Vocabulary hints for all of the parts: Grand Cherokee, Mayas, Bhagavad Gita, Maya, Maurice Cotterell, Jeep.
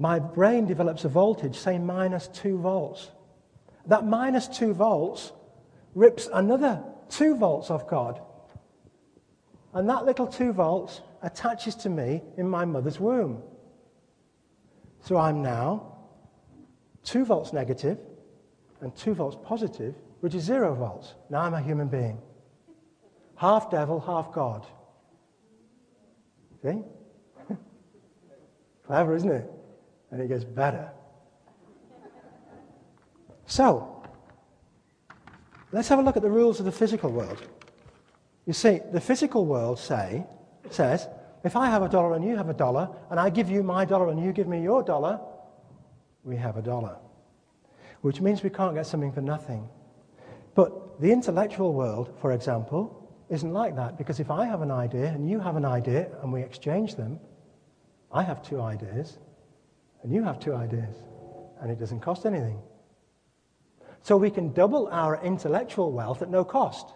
my brain develops a voltage, say -2 volts. That -2 volts rips another 2 volts off God. And that little 2 volts attaches to me in my mother's womb. So I'm now 2 volts negative and 2 volts positive, which is 0 volts. Now I'm a human being. Half devil, half God. See? Clever, isn't it? And it gets better. So, let's have a look at the rules of the physical world. You see, the physical world says, if I have $1 and you have $1, and I give you my $1 and you give me your $, we have $1. Which means we can't get something for nothing. But the intellectual world, for example, isn't like that, because if I have an idea and you have an idea and we exchange them, I have 2 ideas and you have 2 ideas, and it doesn't cost anything. So we can double our intellectual wealth at no cost.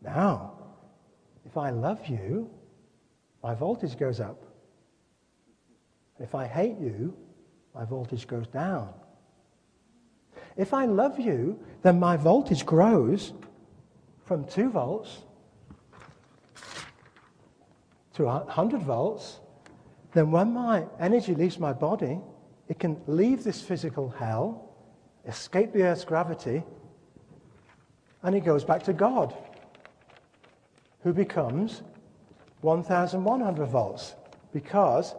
Now, if I love you, my voltage goes up. If I hate you, my voltage goes down. If I love you, then my voltage grows from 2 volts to 100 volts, then when my energy leaves my body, it can leave this physical hell, escape the Earth's gravity, and it goes back to God, who becomes 1,100 volts, because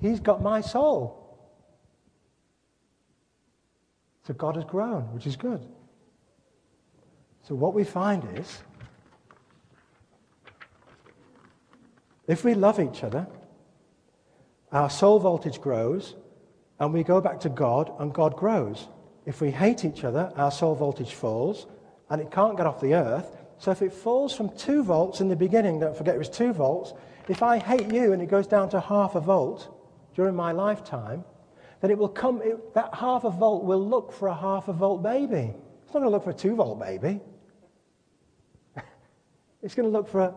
he's got my soul. So God has grown, which is good. So what we find is, if we love each other, our soul voltage grows, and we go back to God, and God grows. If we hate each other, our soul voltage falls, and it can't get off the earth. So if it falls from 2 volts in the beginning, don't forget it was 2 volts, if I hate you and it goes down to 0.5 volt during my lifetime, then it will come, that 0.5 volt will look for a 0.5 volt baby. It's not going to look for a 2 volt baby. It's going to look for a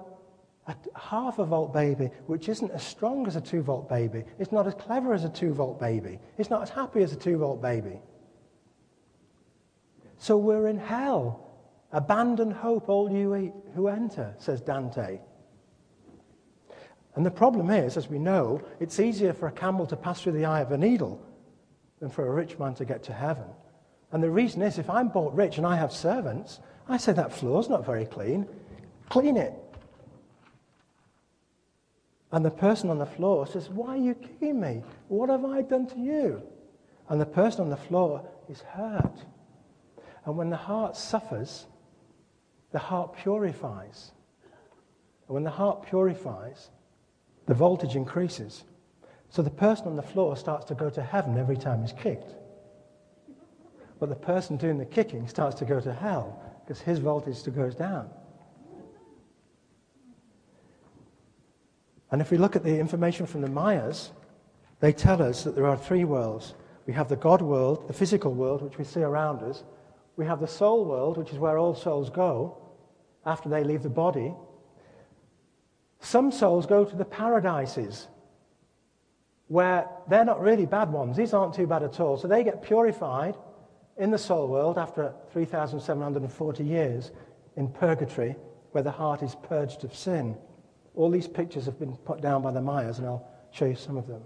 0.5 volt baby, which isn't as strong as a 2 volt baby. It's not as clever as a 2 volt baby. It's not as happy as a 2 volt baby. So we're in hell. Abandon hope, all you who enter, says Dante. And the problem is, as we know, it's easier for a camel to pass through the eye of a needle than for a rich man to get to heaven. And the reason is, if I'm bought rich and I have servants, I say that floor's not very clean. Clean it. And the person on the floor says, why are you kicking me? What have I done to you? And the person on the floor is hurt. And when the heart suffers, the heart purifies. And when the heart purifies, the voltage increases. So the person on the floor starts to go to heaven every time he's kicked. But the person doing the kicking starts to go to hell, because his voltage goes down. And if we look at the information from the Mayas, they tell us that there are 3 worlds. We have the God world, the physical world, which we see around us. We have the soul world, which is where all souls go after they leave the body. Some souls go to the paradises, where they're not really bad ones. These aren't too bad at all. So they get purified in the soul world after 3,740 years in purgatory, where the heart is purged of sin. All these pictures have been put down by the Mayas, and I'll show you some of them.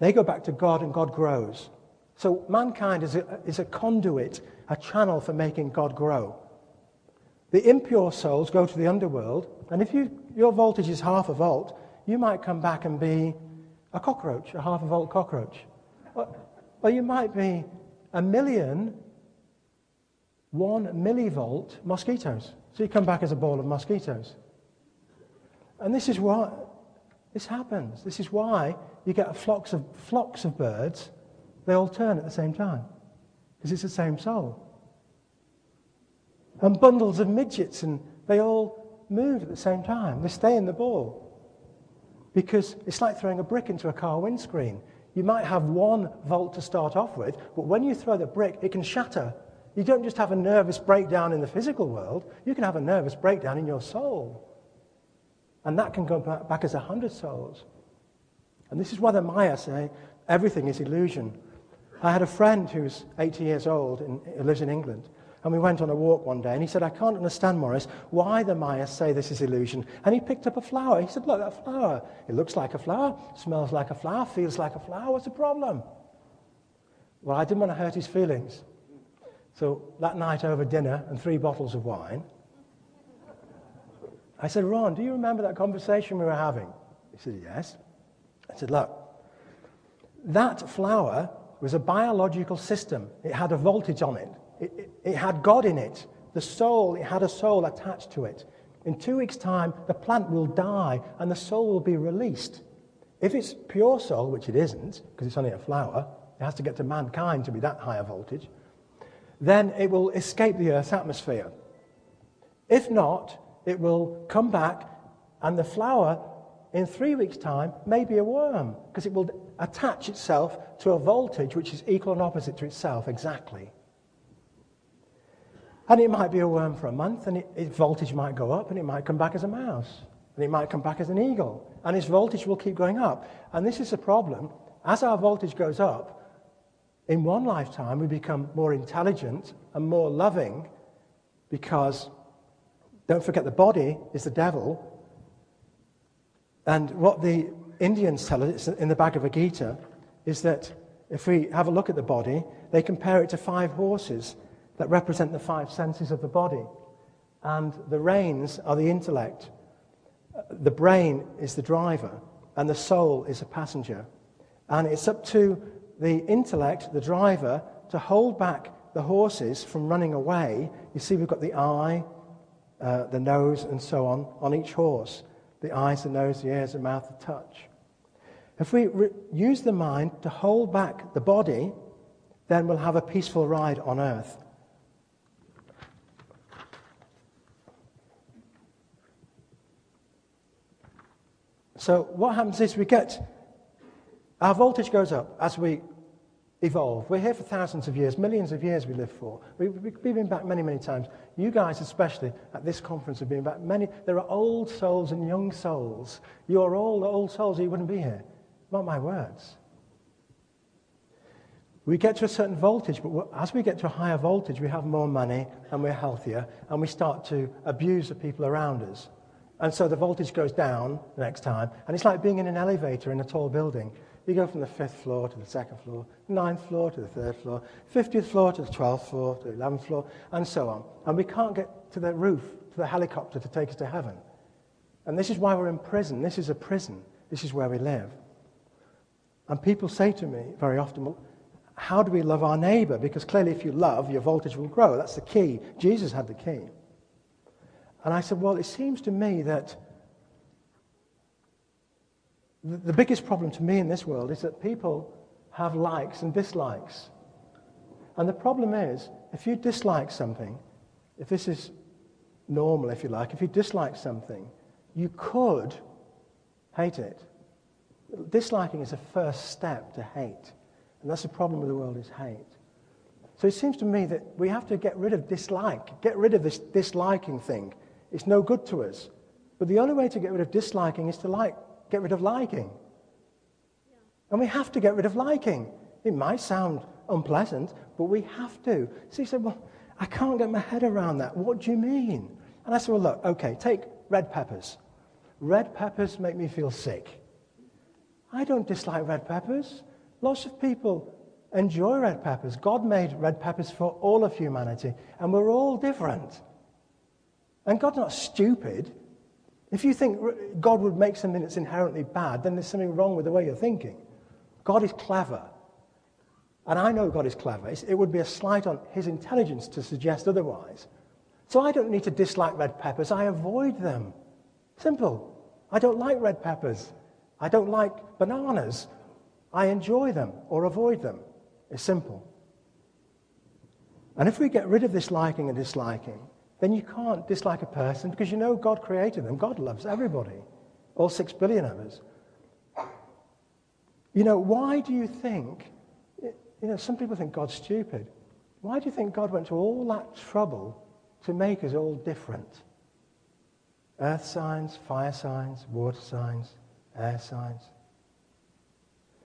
They go back to God, and God grows. So mankind is a conduit, a channel for making God grow. The impure souls go to the underworld, and if your voltage is 0.5 volt, you might come back and be a cockroach, a 0.5 volt cockroach. Or you might be 1,000,000 1 millivolt mosquitoes. So you come back as a ball of mosquitoes. And this is why this happens. This is why you get flocks of birds. They all turn at the same time, because it's the same soul. And bundles of midgets, and they all move at the same time. They stay in the ball, because it's like throwing a brick into a car windscreen. You might have 1 volt to start off with, but when you throw the brick, it can shatter. You don't just have a nervous breakdown in the physical world. You can have a nervous breakdown in your soul. And that can go back as 100 souls. And this is why the Maya say everything is illusion. I had a friend who's 80 years old and lives in England, and we went on a walk one day, and he said, I can't understand, Maurice, why the Maya say this is illusion. And he picked up a flower. He said, look, that flower, it looks like a flower, smells like a flower, feels like a flower. What's the problem? Well, I didn't want to hurt his feelings. So that night over dinner and 3 bottles of wine, I said, Ron, do you remember that conversation we were having? He said, yes. I said, look, that flower was a biological system. It had a voltage on it. It had God in it. The soul, it had a soul attached to it. In 2 weeks' time, the plant will die and the soul will be released. If it's pure soul, which it isn't, because it's only a flower, it has to get to mankind to be that higher voltage, then it will escape the Earth's atmosphere. If not, it will come back, and the flower in 3 weeks' time may be a worm, because it will attach itself to a voltage which is equal and opposite to itself exactly. And it might be a worm for a month, and its voltage might go up, and it might come back as a mouse, and it might come back as an eagle, and its voltage will keep going up. And this is the problem. As our voltage goes up, in one lifetime we become more intelligent and more loving, because don't forget the body is the devil. And what the Indians tell us in the Bhagavad Gita is that if we have a look at the body, they compare it to 5 horses that represent the 5 senses of the body. And the reins are the intellect. The brain is the driver, and the soul is a passenger. And it's up to the intellect, the driver, to hold back the horses from running away. You see, we've got the eye, the nose, and so on each horse. The eyes, the nose, the ears, the mouth, the touch. If we use the mind to hold back the body, then we'll have a peaceful ride on earth. So what happens is our voltage goes up as we evolve. We're here for thousands of years, millions of years we live for. We've been back many, many times. You guys especially at this conference have been back many. There are old souls and young souls. You're all old souls or you wouldn't be here. Not my words. We get to a certain voltage, but as we get to a higher voltage, we have more money and we're healthier, and we start to abuse the people around us. And so the voltage goes down the next time, and it's like being in an elevator in a tall building. You go from the 5th floor to the 2nd floor, 9th floor to the 3rd floor, 50th floor to the 12th floor to the 11th floor, and so on. And we can't get to the roof, to the helicopter to take us to heaven. And this is why we're in prison. This is a prison. This is where we live. And people say to me very often, well, how do we love our neighbor? Because clearly if you love, your voltage will grow. That's the key. Jesus had the key. And I said, well, it seems to me that the biggest problem to me in this world is that people have likes and dislikes. And the problem is, if you dislike something, if this is normal, if you like, if you dislike something, you could hate it. Disliking is a first step to hate. And that's the problem with the world, is hate. So it seems to me that we have to get rid of dislike, get rid of this disliking thing. It's no good to us. But the only way to get rid of disliking is to get rid of liking. Yeah. And we have to get rid of liking. It might sound unpleasant, but we have to. So he said, well, I can't get my head around that. What do you mean? And I said, well, look, okay, take red peppers. Red peppers make me feel sick. I don't dislike red peppers. Lots of people enjoy red peppers. God made red peppers for all of humanity, and we're all different. And God's not stupid. If you think God would make something that's inherently bad, then there's something wrong with the way you're thinking. God is clever. And I know God is clever. It would be a slight on his intelligence to suggest otherwise. So I don't need to dislike red peppers. I avoid them. Simple. I don't like red peppers. I don't like bananas. I enjoy them or avoid them. It's simple. And if we get rid of this liking and disliking, then you can't dislike a person, because you know God created them. God loves everybody, all 6 billion of us. You know, why do you think, some people think God's stupid. Why do you think God went to all that trouble to make us all different? Earth signs, fire signs, water signs, air signs.